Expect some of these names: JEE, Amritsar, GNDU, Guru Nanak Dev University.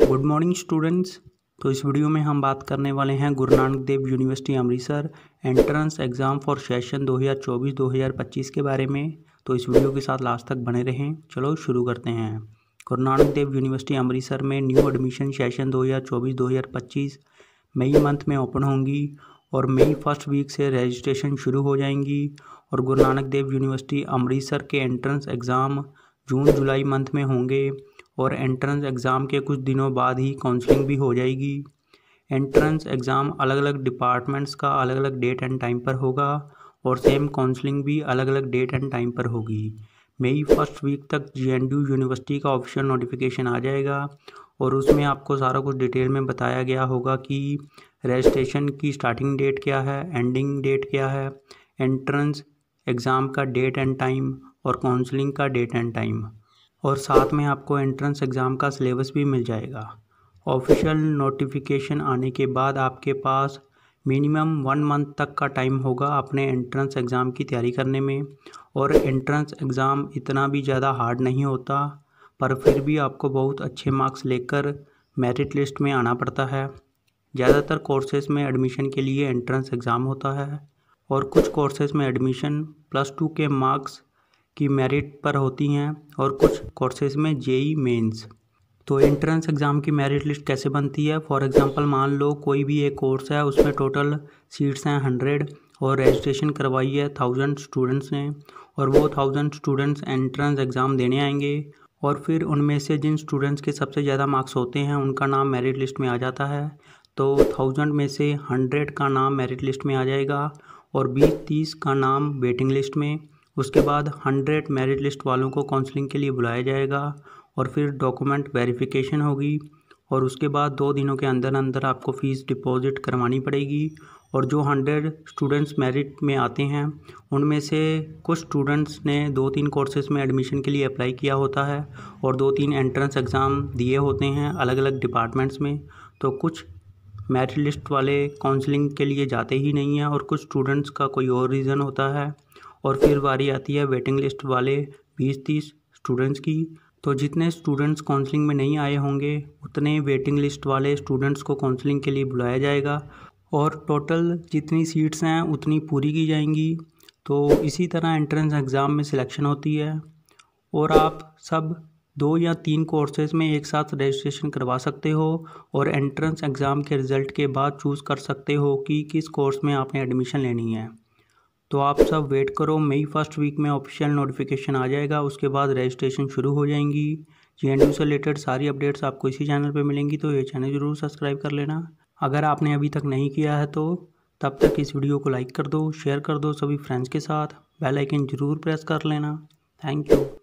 Good morning students. तो इस video में हम बात करने वाले हैं Guru Nanak Dev university Amritsar entrance exam for session 2024-2025 के बारे में। तो इस वीडियो के साथ लास्ट तक बने रहें। चलो शुरू करते हैं। गुरु नानक देव यूनिवर्सिटी अमृतसर में न्यू एडमिशन सेशन 2024-2025 मई मंथ में ओपन होंगी और मई फर्स्ट वीक से रजिस्ट्रेशन शुरू हो जाएंगी। और गुरु नानक देव यूनिवर्सिटी अमृतसर के एंट्रेंस एग्ज़ाम जून जुलाई मंथ में होंगे और एंट्रेंस एग्ज़ाम के कुछ दिनों बाद ही काउंसलिंग भी हो जाएगी। एंट्रेंस एग्ज़ाम अलग अलग डिपार्टमेंट्स का अलग अलग डेट एंड टाइम पर होगा और सेम काउंसलिंग भी अलग अलग डेट एंड टाइम पर होगी। मई फर्स्ट वीक तक GNDU यूनिवर्सिटी का ऑफिशियल नोटिफिकेशन आ जाएगा और उसमें आपको सारा कुछ डिटेल में बताया गया होगा कि रजिस्ट्रेशन की स्टार्टिंग डेट क्या है, एंडिंग डेट क्या है, एंट्रेंस एग्ज़ाम का डेट एंड टाइम और काउंसलिंग का डेट एंड टाइम, और साथ में आपको एंट्रेंस एग्ज़ाम का सिलेबस भी मिल जाएगा। ऑफिशियल नोटिफिकेशन आने के बाद आपके पास मिनिमम 1 मंथ तक का टाइम होगा अपने एंट्रेंस एग्ज़ाम की तैयारी करने में। और एंट्रेंस एग्ज़ाम इतना भी ज़्यादा हार्ड नहीं होता, पर फिर भी आपको बहुत अच्छे मार्क्स लेकर मेरिट लिस्ट में आना पड़ता है। ज़्यादातर कोर्सेज़ में एडमिशन के लिए एंट्रेंस एग्ज़ाम होता है और कुछ कोर्सेज़ में एडमिशन +2 के मार्क्स की मेरिट पर होती हैं और कुछ कोर्सेज़ में JEE मेंस। तो एंट्रेंस एग्ज़ाम की मेरिट लिस्ट कैसे बनती है? फॉर एग्ज़ाम्पल मान लो कोई भी एक कोर्स है, उसमें टोटल सीट्स हैं 100 और रजिस्ट्रेशन करवाई है 1000 स्टूडेंट्स ने, और वो 1000 स्टूडेंट्स एंट्रेंस एग्ज़ाम देने आएंगे और फिर उनमें से जिन स्टूडेंट्स के सबसे ज़्यादा मार्क्स होते हैं उनका नाम मेरिट लिस्ट में आ जाता है। तो 1000 में से 100 का नाम मेरिट लिस्ट में आ जाएगा और 20-30 का नाम वेटिंग लिस्ट में। उसके बाद 100 मेरिट लिस्ट वालों को काउंसलिंग के लिए बुलाया जाएगा और फिर डॉक्यूमेंट वेरिफिकेशन होगी और उसके बाद 2 दिनों के अंदर अंदर आपको फ़ीस डिपॉजिट करवानी पड़ेगी। और जो 100 स्टूडेंट्स मेरिट में आते हैं उनमें से कुछ स्टूडेंट्स ने 2-3 कोर्सेज़ में एडमिशन के लिए अप्लाई किया होता है और 2-3 एंट्रेंस एग्ज़ाम दिए होते हैं अलग अलग डिपार्टमेंट्स में। तो कुछ मेरिट लिस्ट वाले काउंसलिंग के लिए जाते ही नहीं हैं और कुछ स्टूडेंट्स का कोई और रीज़न होता है। और फिर बारी आती है वेटिंग लिस्ट वाले 20-30 स्टूडेंट्स की। तो जितने स्टूडेंट्स काउंसलिंग में नहीं आए होंगे उतने वेटिंग लिस्ट वाले स्टूडेंट्स को काउंसलिंग के लिए बुलाया जाएगा और टोटल जितनी सीट्स हैं उतनी पूरी की जाएंगी। तो इसी तरह एंट्रेंस एग्ज़ाम में सिलेक्शन होती है और आप सब 2 या 3 कोर्सेज़ में एक साथ रजिस्ट्रेशन करवा सकते हो और एंट्रेंस एग्ज़ाम के रिज़ल्ट के बाद चूज़ कर सकते हो कि किस कोर्स में आपने एडमिशन लेनी है। तो आप सब वेट करो, मई फर्स्ट वीक में ऑफिशियल नोटिफिकेशन आ जाएगा, उसके बाद रजिस्ट्रेशन शुरू हो जाएंगी। GNDU से रिलेटेड सारी अपडेट्स आपको इसी चैनल पे मिलेंगी, तो ये चैनल ज़रूर सब्सक्राइब कर लेना अगर आपने अभी तक नहीं किया है। तो तब तक इस वीडियो को लाइक कर दो, शेयर कर दो सभी फ्रेंड्स के साथ, बेल आइकन ज़रूर प्रेस कर लेना। Thank you.